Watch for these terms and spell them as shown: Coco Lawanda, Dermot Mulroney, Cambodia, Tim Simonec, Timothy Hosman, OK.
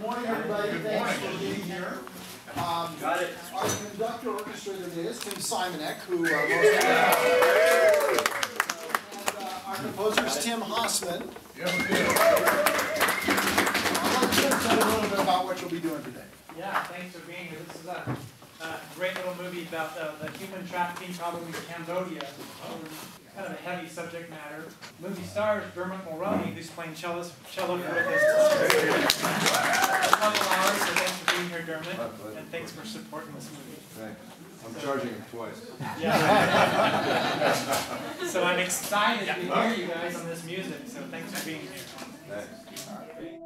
Good morning, everybody. Thanks for being here. Our conductor orchestrator is Tim Simonec, who our composer is Tim Hosman. I'll let Tim tell you a little bit about what you'll be doing today. Yeah, thanks for being here. This is a great little movie about the human trafficking problem in Cambodia. Kind of a heavy subject matter. Movie stars Dermot Mulroney, who's playing cello for us. A couple hours, so thanks for being here, Dermot, and thanks for supporting this movie. Thanks. I'm charging him twice. Yeah. So I'm excited to hear you guys on this music, so thanks for being here. Thanks.